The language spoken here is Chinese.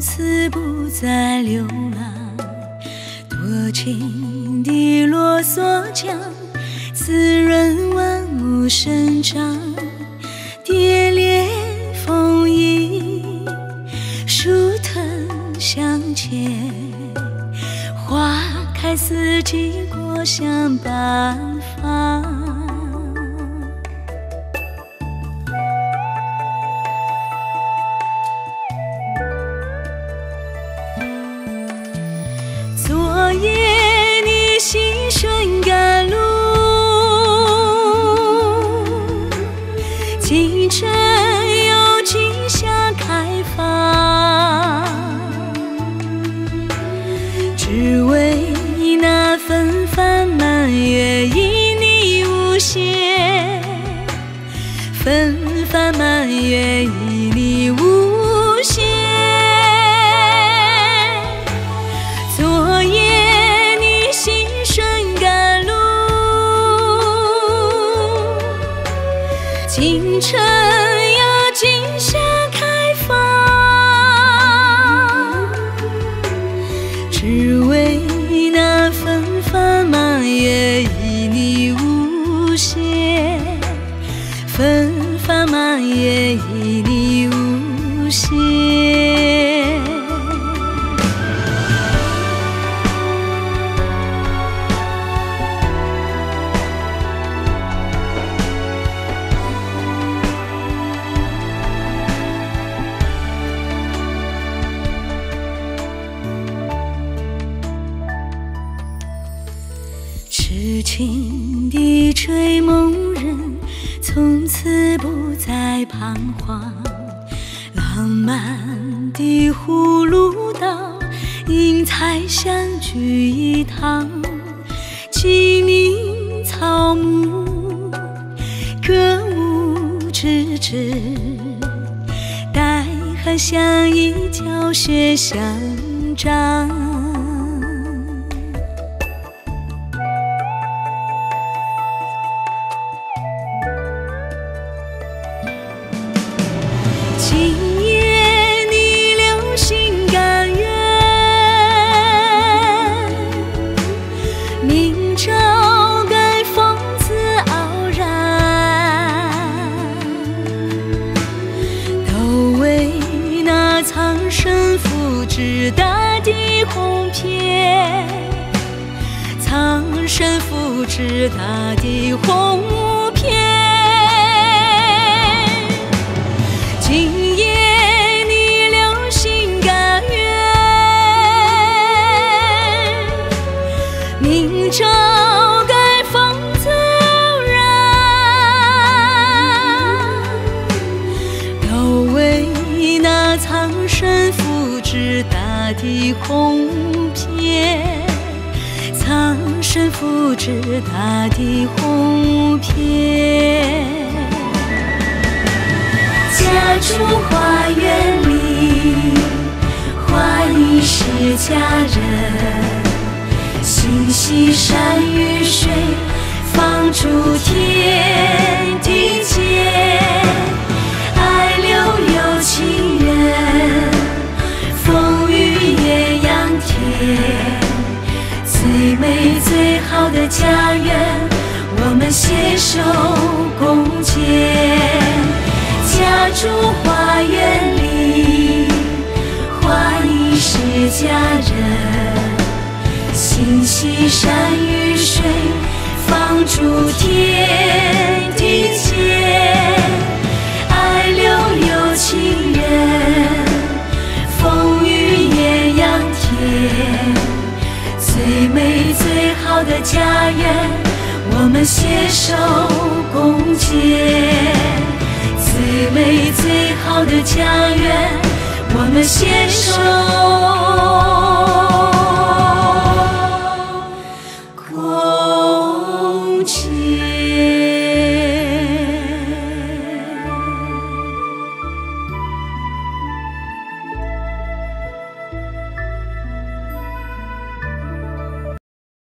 此不再流浪。多情的啰嗦讲，滋润万物生长。蝶恋风衣，树藤相牵，花开四季，果香八方。 昨夜你心生甘露，清晨又惊夏开放，只为那纷繁满月因你无限，纷繁满月因你无限。 清晨又惊夏开放，只为那纷繁满月因你无限，纷繁满月因你无限。 痴情的追梦人，从此不再彷徨。浪漫的葫芦岛，因才相聚一堂。鸡鸣草木，歌舞之至，代寒相依，教学相长。 今夜你留心甘愿，明朝该风姿傲然，都为那苍生福至大地鸿篇，苍生福至大地鸿篇。 今夜你留心甘愿，明朝该风自然，都为那苍生福至大地鸿篇，苍生福至大地鸿篇。 家住花园里，花里是佳人。心系山与水，放逐天地间。爱留有情人，风雨也扬天。最美最好的家园，我们携手共建。 家住花园里，花里是佳人。心系山与水，放逐天地间。爱留有情人，风雨也扬天。最美最好的家园，我们携手共建。 最美最好的家园，我们携手。